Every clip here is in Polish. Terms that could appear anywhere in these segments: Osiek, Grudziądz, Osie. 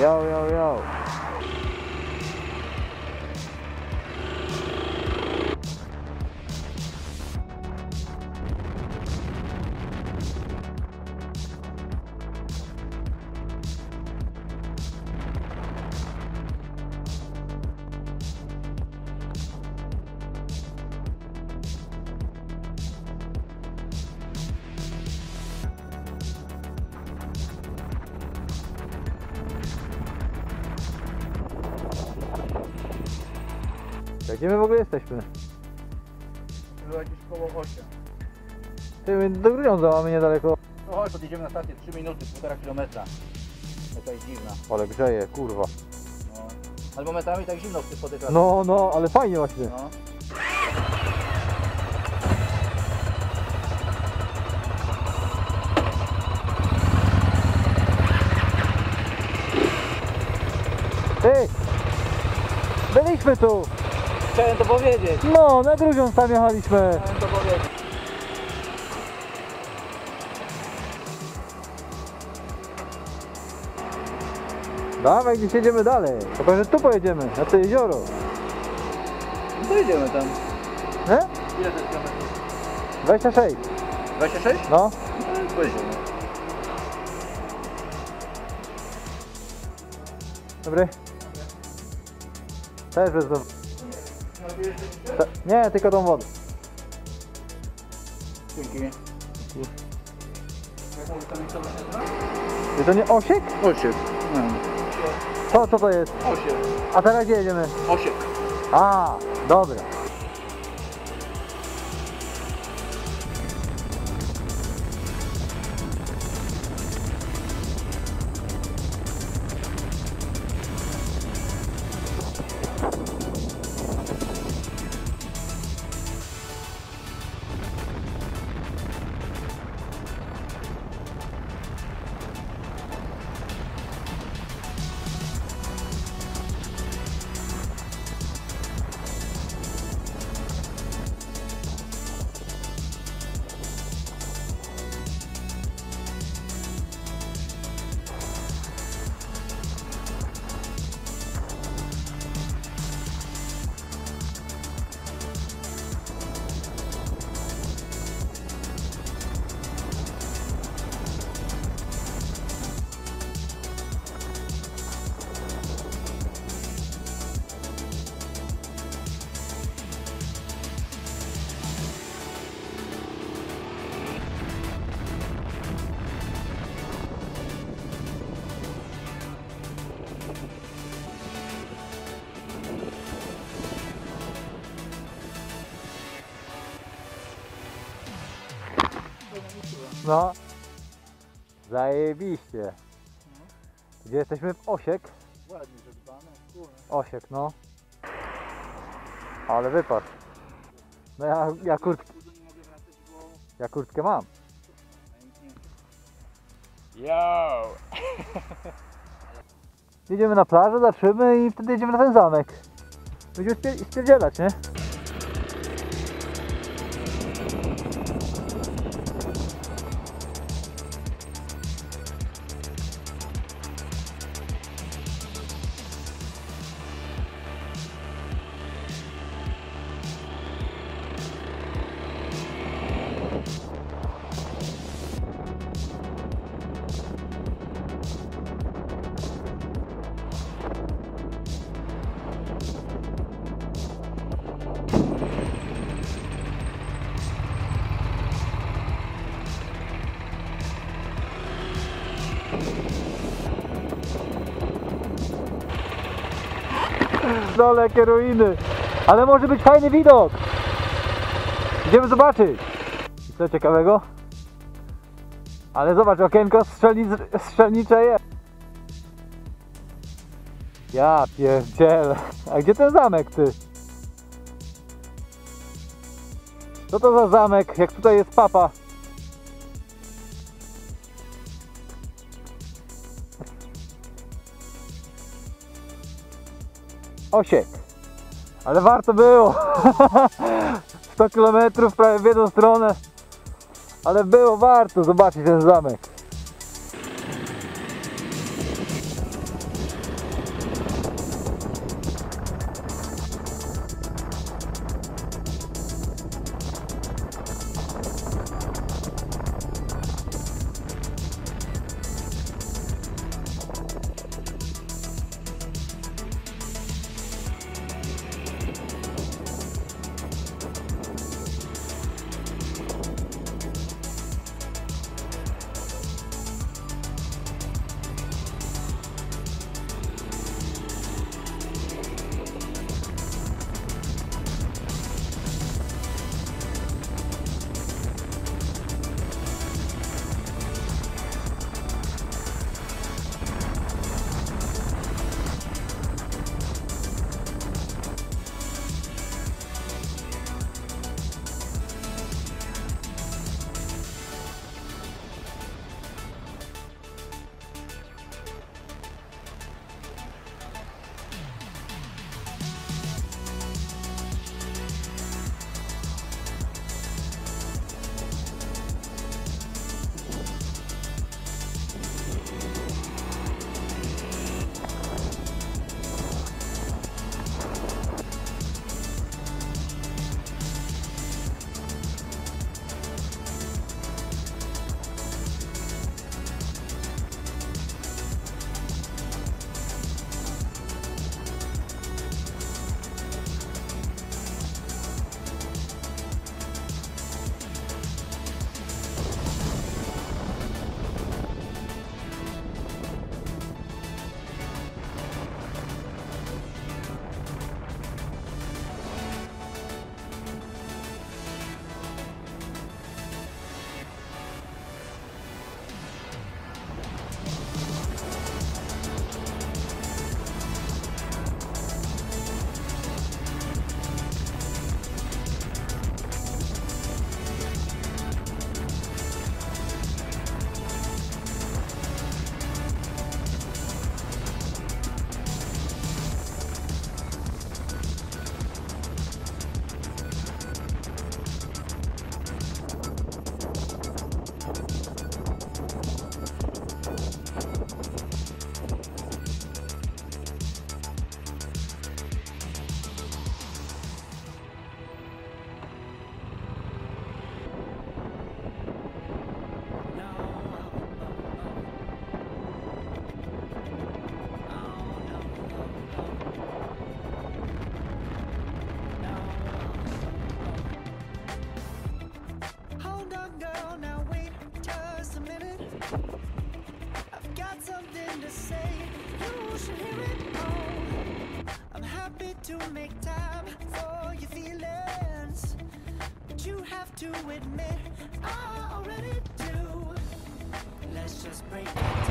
Yo, yo, yo. Gdzie my w ogóle jesteśmy? Było gdzieś koło 8. Ty, my do Grudziądza mamy niedaleko. No chodź, podjedziemy na stację, 3 minuty, 1,5 kilometra. Jaka jest dziwna. Ale grzeje, kurwa. No. Ale momentami tak zimno w tych podykach. No, no, ale fajnie właśnie. No. Ty! Byliśmy tu! Chciałem to powiedzieć. No, na drugą tam jechaliśmy. Chciałem to powiedzieć. Dawaj, gdzieś jedziemy dalej. Tylko że tu pojedziemy, na to jezioro. No to jedziemy tam. Nie? Ile to jest kilometrów? 26. 26? No. No pojedziemy. Dobry. Też bez domu. Nie, tylko tą wodę. Dzięki. Czy to nie Osiek? Osiek. Co to jest? Osiek. A teraz gdzie jedziemy? Osiek. A, dobra. No, zajebiście. Gdzie jesteśmy? W Osiek. Ładnie zadbane, kurwa. Osiek, no. Ale wypadł. No ja kurtkę mam. Yo! Jedziemy na plażę, zatrzymy i wtedy jedziemy na ten zamek. Będziemy spierdzielać, nie? Dole, jakie ruiny. Ale może być fajny widok. Idziemy zobaczyć. I co ciekawego? Ale zobacz, okienko strzelnicze jest. Ja pierdzielę. A gdzie ten zamek, ty? Co to za zamek, jak tutaj jest papa? Osiek. Ale warto było. 100 km prawie w jedną stronę. Ale było warto zobaczyć ten zamek.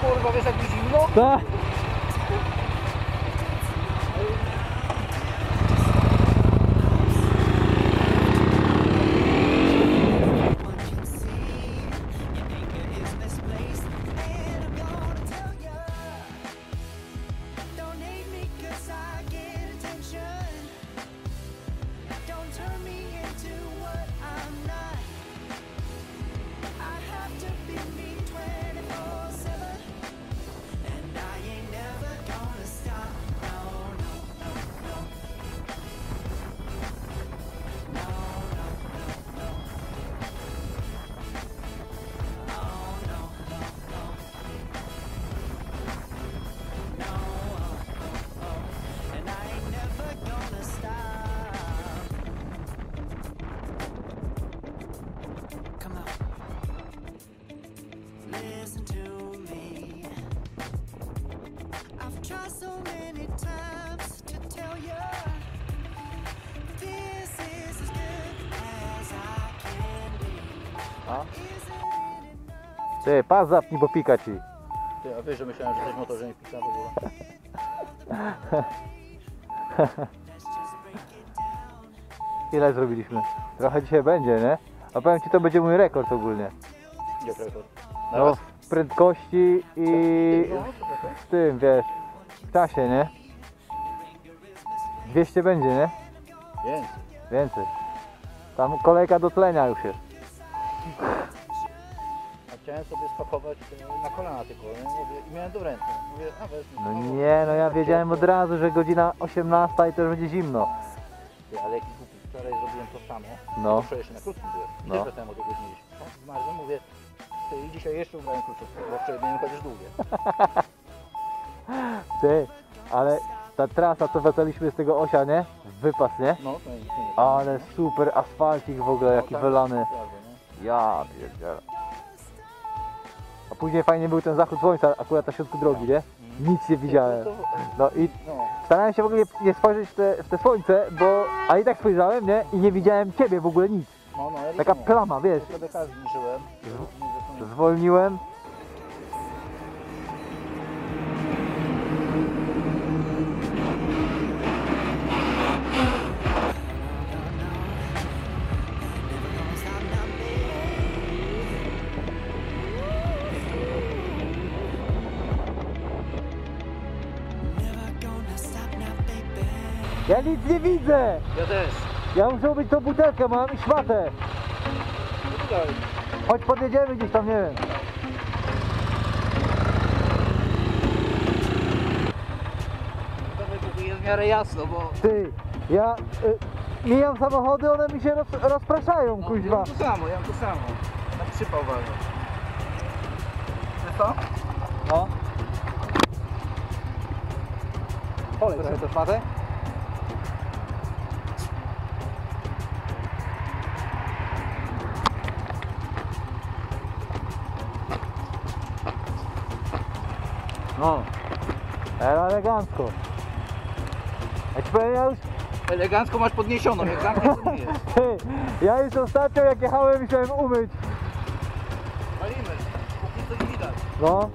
Kurwa, wiesz jak mi zimno? Tak. Ty, pas zapnij, bo pika ci. Ty, a wiesz, że myślałem, że też motorze nie pika w ogóle. Ile zrobiliśmy? Trochę dzisiaj będzie, nie? A powiem ci, to będzie mój rekord ogólnie. Jak rekord? No, w prędkości i w tym, wiesz, w czasie, nie? 200 będzie, nie? Więcej. Więcej. Tam kolejka do tlenia już jest. Chciałem sobie spakować na kolana tylko, nie? Mówię, i miałem do ręce. Mówię, a wezmę. No nie, no ja wiedziałem od razu, że godzina 18 i też będzie zimno. Ty, ale jaki głupi, wczoraj zrobiłem to samo. No. Wczoraj jeszcze na krótkim byłem. No. Też wracałem o tej godzinie 10. Zmarzłem, mówię, ty, i dzisiaj jeszcze ubrałem krótko, bo wczoraj miałem chociaż długie. Ty, ale ta trasa, co wracaliśmy z tego Osia, nie? Wypas, nie? No, to nic nie jest. Ale super asfaltik w ogóle, no, jaki tak, wylany. Prawie, ja pierdzielę. A później fajnie był ten zachód słońca, akurat na środku drogi, nie? Nic nie widziałem. No i starałem się w ogóle nie spojrzeć w te słońce, bo... A i tak spojrzałem, nie? I nie widziałem ciebie w ogóle nic. Taka plama, wiesz? Zwolniłem. Ja nic nie widzę! Ja też! Ja muszę być tą butelkę, mam i szmatę! Chodź podjedziemy gdzieś tam, nie wiem. To jest w miarę jasno, bo... Ty, ja mijam samochody, one mi się rozpraszają, no, kuźwa. Ja mam to samo. Tak przypał walno. Wiesz co? No. Poleć sobie to szmatę. No, elegancko. Ja ci powiem, ja już... Elegancko masz podniesioną, jak zamknę to nie jest. Ja już ostatnio jak jechałem, musiałem umyć. Palimy, póki co nie widać. No.